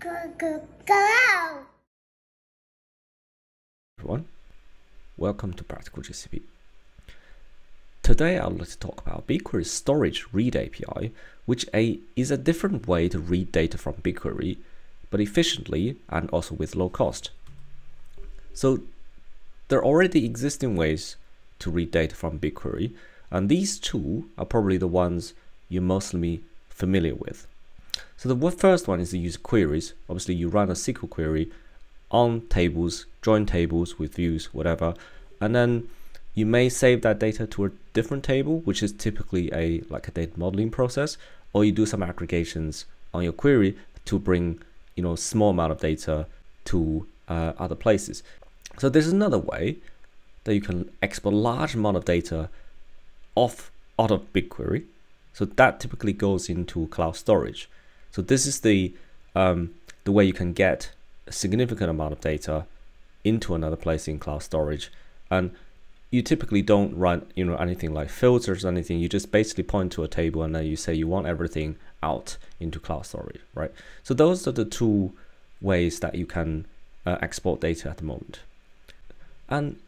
Go. Everyone, welcome to PracticalGCP. Today I'd like to talk about BigQuery's Storage Read API, which is a different way to read data from BigQuery, but efficiently and also with low cost. So there are already existing ways to read data from BigQuery, and these two are probably the ones you're mostly familiar with. So the first one is to use queries. Obviously, you run a SQL query on tables, join tables with views, whatever, and then you may save that data to a different table, which is typically like a data modeling process, or you do some aggregations on your query to bring small amount of data to other places. So there's another way that you can export a large amount of data out of BigQuery. So that typically goes into cloud storage. So this is the way you can get a significant amount of data into another place in cloud storage, and you typically don't run anything like filters or anything. You just basically point to a table and then you say you want everything out into cloud storage, right? So those are the two ways that you can export data at the moment. And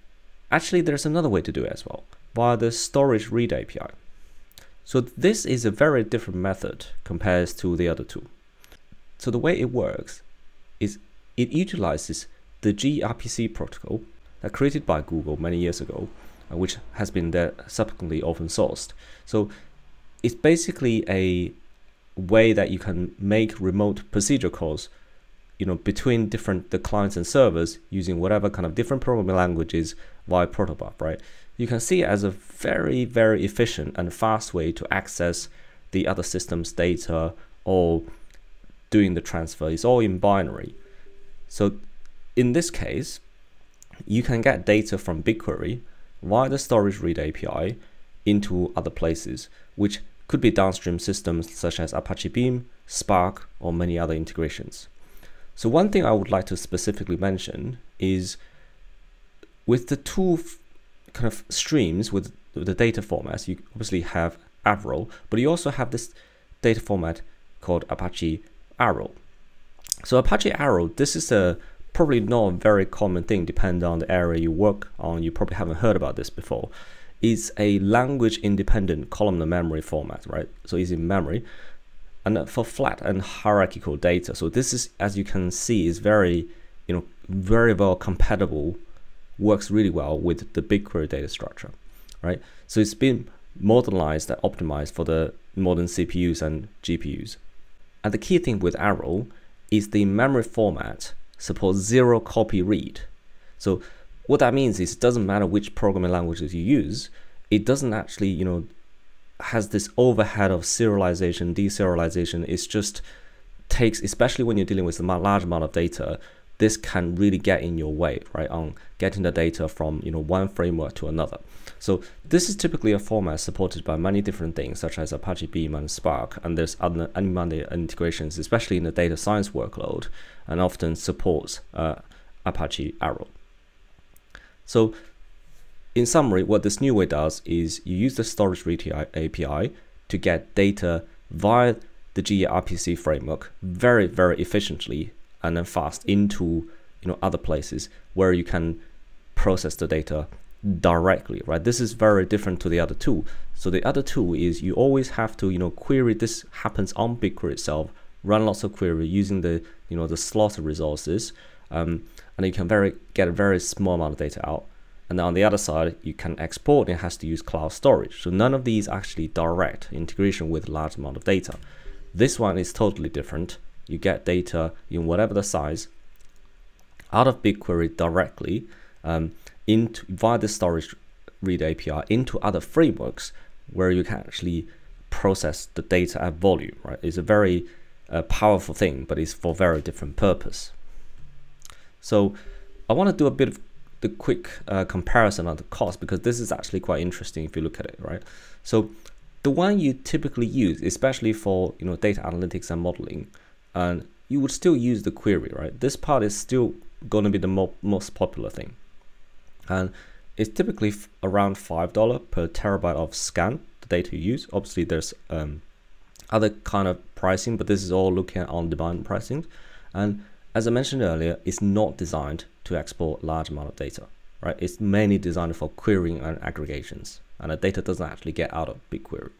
actually, there's another way to do it as well, via the Storage Read API. So this is a very different method compared to the other two. So the way it works is it utilizes the gRPC protocol that created by Google many years ago, which has been subsequently open sourced. So it's basically a way that you can make remote procedure calls, between the clients and servers using whatever kind of different programming languages via Protobuf, right? You can see it as a very, very efficient and fast way to access the other system's data or doing the transfer. It's all in binary. So in this case, you can get data from BigQuery via the Storage Read API into other places, which could be downstream systems such as Apache Beam, Spark, or many other integrations. So one thing I would like to specifically mention is with the two kind of streams with the data formats, you obviously have Avro, but you also have this data format called Apache Arrow. So Apache Arrow, this is probably not a very common thing, depending on the area you work on. You probably haven't heard about this before. It's a language independent columnar memory format, right? So it's in memory and for flat and hierarchical data. So this is, as you can see, is very, very well compatible, works really well with the BigQuery data structure, right? So it's been modernized and optimized for the modern CPUs and GPUs. And the key thing with Arrow is the memory format supports zero copy read. So what that means is it doesn't matter which programming languages you use, it doesn't actually, has this overhead of serialization, deserialization. It's just takes, especially when you're dealing with a large amount of data, this can really get in your way, right, on getting the data from one framework to another. So this is typically a format supported by many different things, such as Apache Beam and Spark, and there's other integrations, especially in the data science workload, and often supports Apache Arrow. So in summary, what this new way does is you use the Storage Read API to get data via the gRPC framework very, very efficiently and then fast into other places where you can process the data directly, right? This is very different to the other two. So the other two is you always have to query. This happens on BigQuery itself, run lots of query using the the slotted resources, and you can get a very small amount of data out. And then on the other side, you can export and it has to use cloud storage. So none of these actually direct integration with large amount of data. This one is totally different. You get data in whatever the size out of BigQuery directly via the Storage Read API into other frameworks where you can actually process the data at volume, right? It's a very powerful thing, but it's for very different purpose. So I want to do a bit of the quick comparison on the cost, because this is actually quite interesting if you look at it, right? So the one you typically use, especially for data analytics and modeling, and you would still use the query, right? This part is still going to be the most popular thing. And it's typically around $5 per terabyte of scan, the data you use. Obviously, there's other kind of pricing, but this is all looking at on-demand pricing. And as I mentioned earlier, it's not designed to export large amount of data, right? It's mainly designed for querying and aggregations, and the data doesn't actually get out of BigQuery.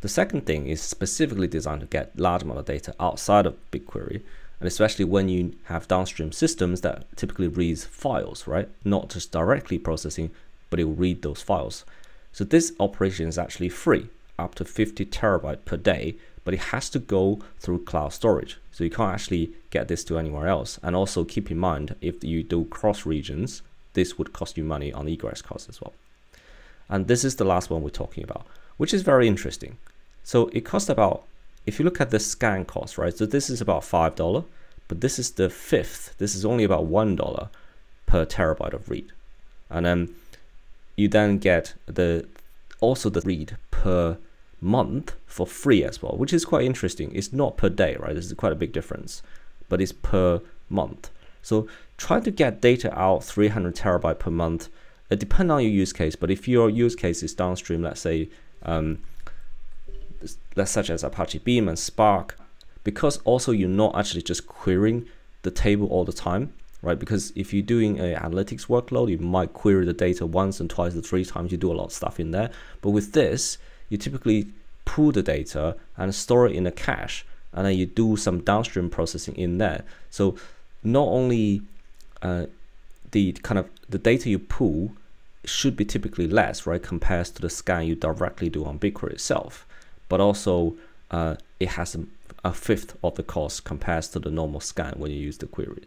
The second thing is specifically designed to get large amount of data outside of BigQuery, and especially when you have downstream systems that typically reads files, right? Not just directly processing, but it will read those files. So this operation is actually free, up to 50 terabyte per day, but it has to go through cloud storage. So you can't actually get this to anywhere else. And also keep in mind, if you do cross regions, this would cost you money on egress costs as well. And this is the last one we're talking about, which is very interesting. So it costs about, if you look at the scan cost, right? So this is about $5, but this is the fifth. This is only about $1 per terabyte of read. And then you then get the also the read per month for free as well, which is quite interesting. It's not per day, right? This is quite a big difference, but it's per month. So try to get data out 300 terabyte per month. It depends on your use case, but if your use case is downstream, let's say, such as Apache Beam and Spark, because also you're not actually just querying the table all the time, right? Because if you're doing an analytics workload, you might query the data once and twice or three times. You do a lot of stuff in there, but with this, you typically pull the data and store it in a cache, and then you do some downstream processing in there. So not only the data you pull should be typically less, right, compared to the scan you directly do on BigQuery itself, but also it has a fifth of the cost compared to the normal scan when you use the query.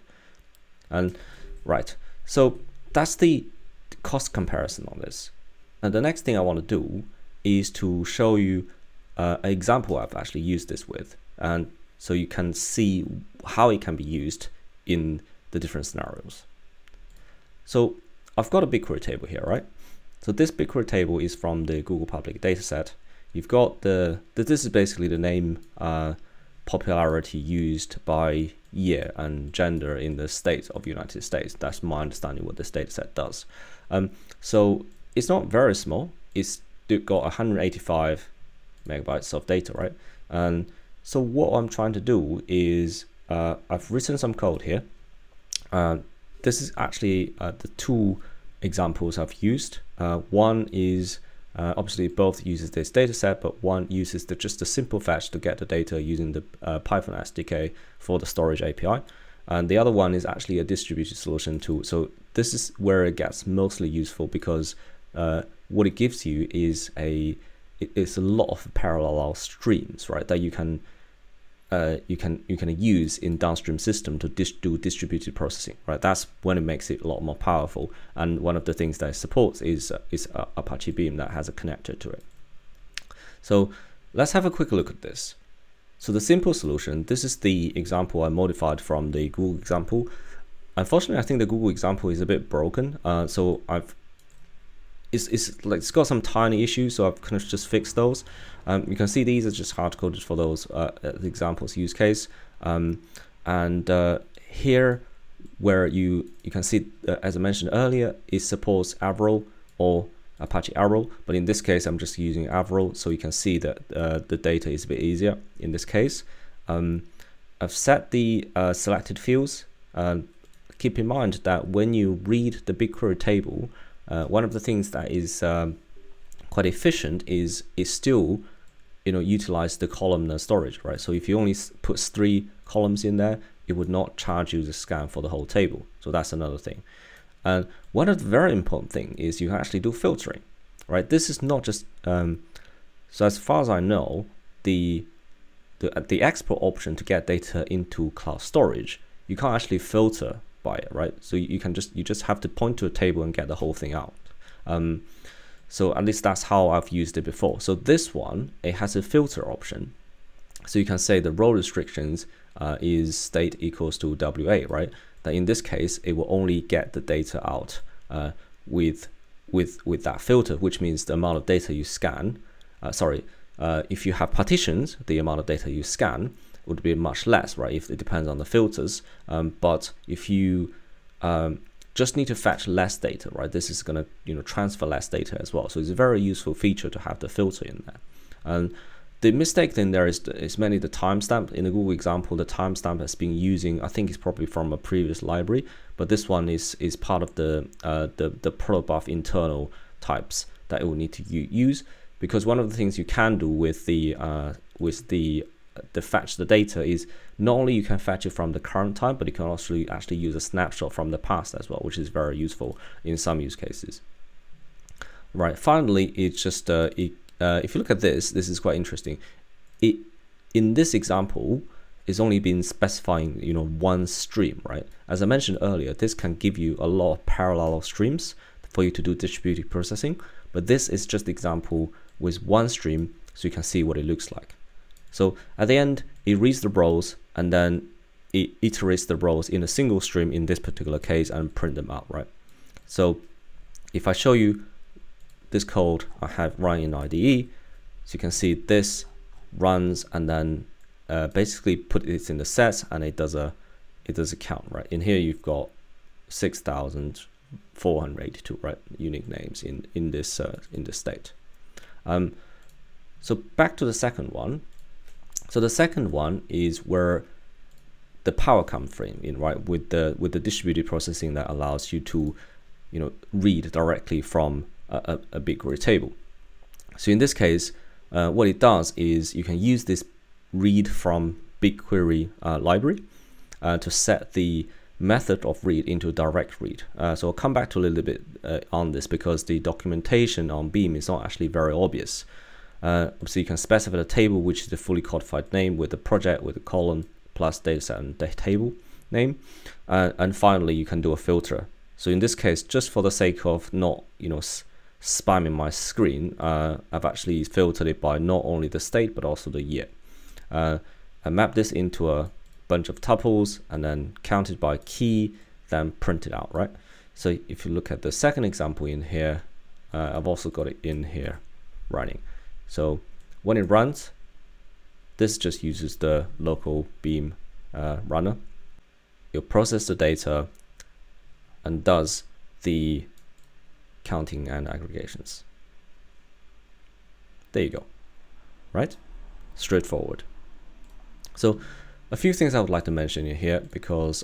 And right, so that's the cost comparison on this. And the next thing I want to do is to show you an example I've actually used this with, and so you can see how it can be used in the different scenarios. So I've got a BigQuery table here, right? So this BigQuery table is from the Google public dataset. You've got this is basically the name popularity used by year and gender in the states of the United States. That's my understanding what this dataset does. So it's not very small. It's got 185 megabytes of data, right? And so what I'm trying to do is I've written some code here. This is actually the two examples I've used. One is obviously both uses this data set, but one uses just a simple fetch to get the data using the Python SDK for the storage API. And the other one is actually a distributed solution tool. So this is where it gets mostly useful, because what it gives you is a lot of parallel streams, right, that you can use in downstream system to do distributed processing, right? That's when it makes it a lot more powerful. And one of the things that it supports is Apache Beam that has a connector to it. So let's have a quick look at this. So the simple solution, this is the example I modified from the Google example. Unfortunately, I think the Google example is a bit broken. So it's got some tiny issues, so I've kind of just fixed those. You can see these are just hard coded for those examples use case. Here, where you can see, as I mentioned earlier, it supports Avro or Apache Arrow, but in this case, I'm just using Avro, so you can see that the data is a bit easier in this case. I've set the selected fields. Keep in mind that when you read the BigQuery table, one of the things that is quite efficient is it still, utilize the columnar storage, right? So if you only put 3 columns in there, it would not charge you the scan for the whole table. So that's another thing. And one of the very important thing is you actually do filtering, right? This is not just so as far as I know, the export option to get data into cloud storage, you can't actually filter by it, right? So you just have to point to a table and get the whole thing out. So at least that's how I've used it before. So this one, it has a filter option. So you can say the role restrictions is state equals to WA, right? That in this case, it will only get the data out with that filter, which means the amount of data you scan, if you have partitions, the amount of data you scan would be much less, right? If it depends on the filters, but if you just need to fetch less data, right? This is going to transfer less data as well. So it's a very useful feature to have the filter in there. And The mistake then there is mainly the timestamp. In the Google example, the timestamp has been using, I think it's probably from a previous library, but this one is part of the Protobuf internal types that it will need to use, because one of the things you can do with the fetch the data is not only you can fetch it from the current time, but you can also actually use a snapshot from the past as well, which is very useful in some use cases. Right. Finally, it's just if you look at this, this is quite interesting. It, in this example, it's only been specifying, you know, one stream, right? As I mentioned earlier, this can give you a lot of parallel streams for you to do distributed processing, but this is just example with one stream, so you can see what it looks like. So at the end, it reads the rows and then it iterates the rows in a single stream in this particular case and print them out, right? So if I show you this code I have running in IDE, so you can see this runs and then basically put it in the sets, and it does a count, right? In here you've got 6,482, right, unique names in this state. So back to the second one. So the second one is where the power comes in, right? With the distributed processing that allows you to, you know, read directly from a BigQuery table. So in this case, what it does is you can use this read from BigQuery library to set the method of read into direct read. So I'll come back to a little bit on this, because the documentation on Beam is not actually very obvious. So you can specify the table, which is the fully codified name with the project, with the colon plus dataset and the table name. And finally, you can do a filter. So in this case, just for the sake of not, you know, spamming my screen, I've actually filtered it by not only the state but also the year. I map this into a bunch of tuples and then count it by key, then print it out, right? So if you look at the second example in here, I've also got it in here running. So when it runs, this just uses the local Beam runner. You'll process the data and does the counting and aggregations. There you go, right? Straightforward. So a few things I would like to mention in here, because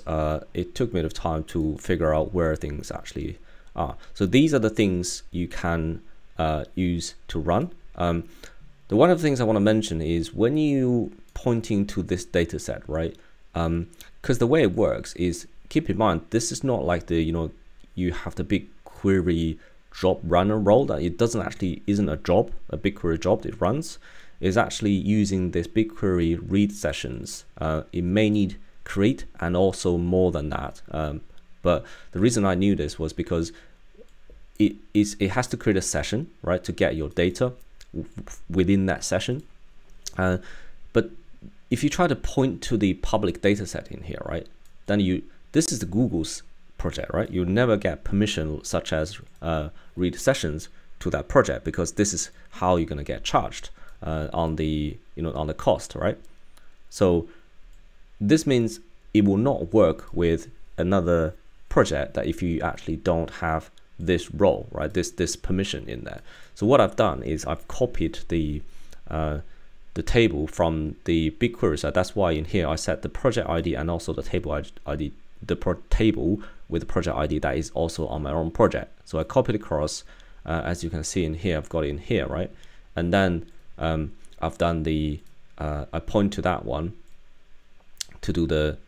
it took me a bit of time to figure out where things actually are. So these are the things you can use to run. The one of the things I want to mention is when you pointing to this data set, right? Because the way it works is, keep in mind, this is not like the, you know, you have the BigQuery job runner role, that it doesn't actually isn't a job, a BigQuery job that it runs. It's actually using this BigQuery read sessions. It may need create and also more than that. But the reason I knew this was because it has to create a session, right, to get your data within that session. But if you try to point to the public data set in here, right, then this is the Google's project, right? You'll never get permission such as read sessions to that project, because this is how you're gonna get charged on the, you know, on the cost, right? So this means it will not work with another project that if you actually don't have this role, right? This permission in there. So what I've done is I've copied the table from the BigQuery, so that's why in here I set the project ID and also the table ID, the table with the project ID that is also on my own project. So I copied across, as you can see in here, I've got it in here, right? And then I've done the I point to that one to do the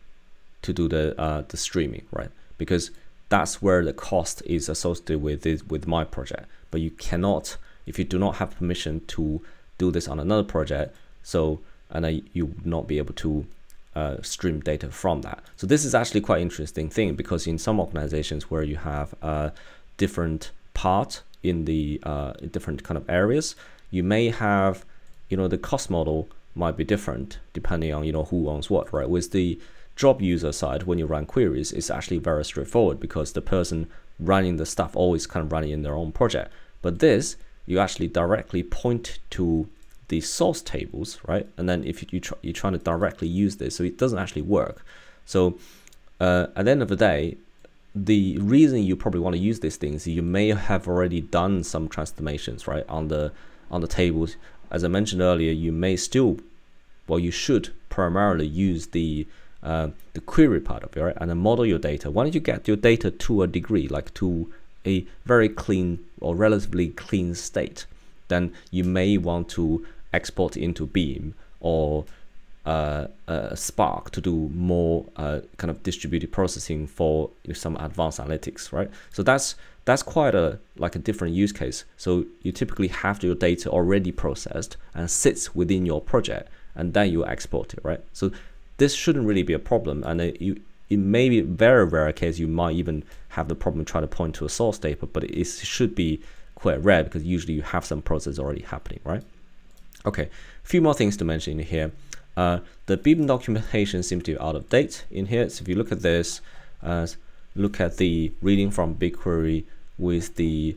streaming, right? Because that's where the cost is associated with my project. But you cannot, if you do not have permission to do this on another project, so you would not be able to stream data from that. So this is actually quite interesting thing, because in some organizations where you have different part in the different kind of areas, you may have, you know, the cost model might be different depending on, you know, who owns what, right? With the job user side, when you run queries, it's actually very straightforward, because the person running the stuff always kind of running in their own project. But this, you actually directly point to the source tables, right? And then if you're trying to directly use this, so it doesn't actually work. So at the end of the day, the reason you probably want to use these things, you may have already done some transformations, right, on the tables as I mentioned earlier, you may still, well, you should primarily use the query part of it, right? And then model your data. Why don't you get your data to a degree, like to a very clean or relatively clean state, then you may want to export into Beam or Spark to do more kind of distributed processing for some advanced analytics, right? So that's quite a like a different use case. So you typically have your data already processed and sits within your project, and then you export it, right? So this shouldn't really be a problem, and it may be very rare case you might even have the problem trying to point to a source data, but it should be quite rare because usually you have some process already happening, right? Okay, a few more things to mention in here. The Beam documentation seems to be out of date in here. So if you look at this, look at the reading from BigQuery with the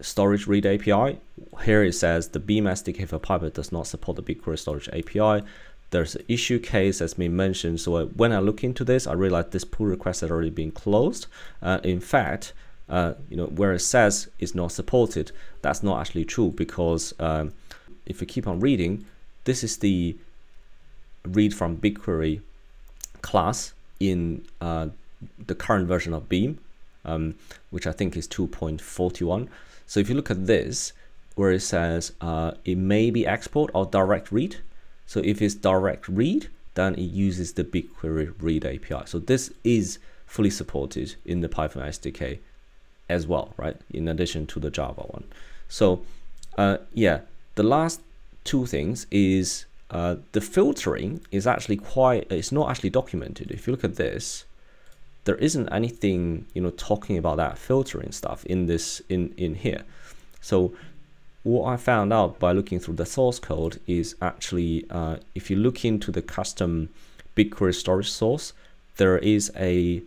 Storage Read API. Here it says the Beam SDK for Piper does not support the BigQuery Storage API. There's an issue case that's been mentioned. So when I look into this, I realized this pull request had already been closed. In fact, where it says it's not supported, that's not actually true, because if you keep on reading, this is the read from BigQuery class in the current version of Beam, which I think is 2.41. So if you look at this, where it says it may be export or direct read. So if it's direct read, then it uses the BigQuery read API. So this is fully supported in the Python SDK as well, right? In addition to the Java one. So yeah, the last two things is the filtering is actually it's not actually documented. If you look at this, there isn't anything talking about that filtering stuff in this in here. So what I found out by looking through the source code is actually if you look into the custom BigQuery storage source, there is a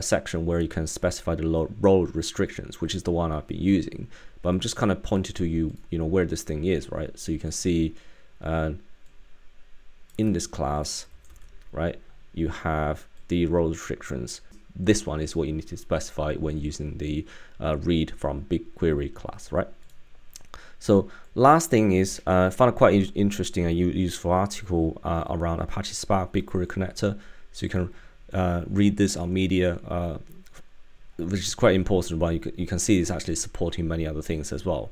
section where you can specify the role restrictions, which is the one I've been using. But I'm just kind of pointing to you, where this thing is, right? So you can see in this class, right, you have the role restrictions. This one is what you need to specify when using the read from BigQuery class, right? So last thing is, I found a quite interesting and useful article around Apache Spark BigQuery connector. So you can read this on Media, which is quite important, but you can see it's actually supporting many other things as well,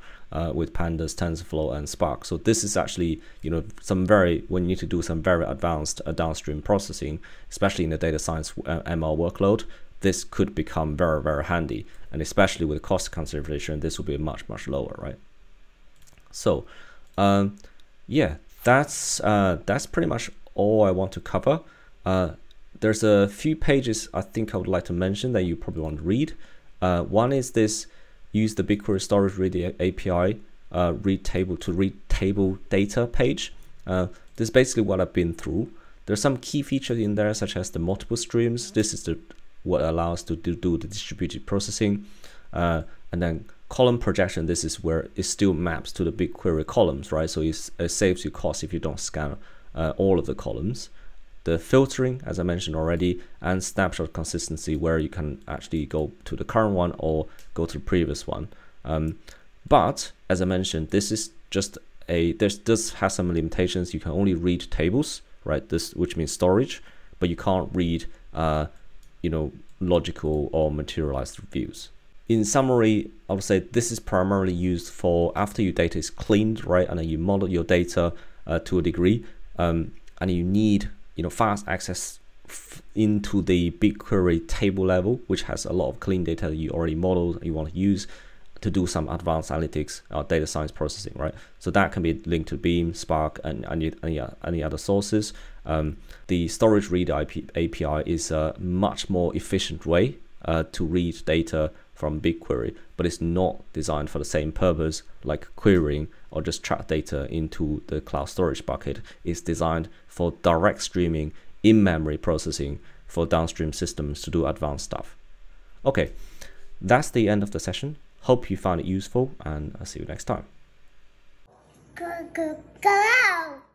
with Pandas, TensorFlow, and Spark. So this is actually, when you need to do some very advanced downstream processing, especially in the data science ML workload, this could become very, very handy. And especially with cost consideration, this will be much, much lower, right? So, yeah, that's pretty much all I want to cover. There's a few pages I think I would like to mention that you probably want to read. One is this: use the BigQuery Storage Read API read table data page. This is basically what I've been through. There's some key features in there, such as the multiple streams. This is what allows to do the distributed processing, and then column projection. This is where it still maps to the BigQuery columns, right? So it saves you cost if you don't scan all of the columns. The filtering, as I mentioned already, and snapshot consistency, where you can actually go to the current one or go to the previous one. But as I mentioned, this is just this has some limitations. You can only read tables, right? This, which means storage, but you can't read, logical or materialized views. In summary, I would say this is primarily used for after your data is cleaned, right? And then you model your data to a degree, and you need fast access into the BigQuery table level, which has a lot of clean data you already modeled, you want to use to do some advanced analytics or data science processing, right? So that can be linked to Beam, Spark, and any other sources. The Storage Read API is a much more efficient way to read data from BigQuery, but it's not designed for the same purpose like querying or just track data into the cloud storage bucket. It's designed for direct streaming, in-memory processing for downstream systems to do advanced stuff. Okay, that's the end of the session. Hope you found it useful, and I'll see you next time. Go, go, go out.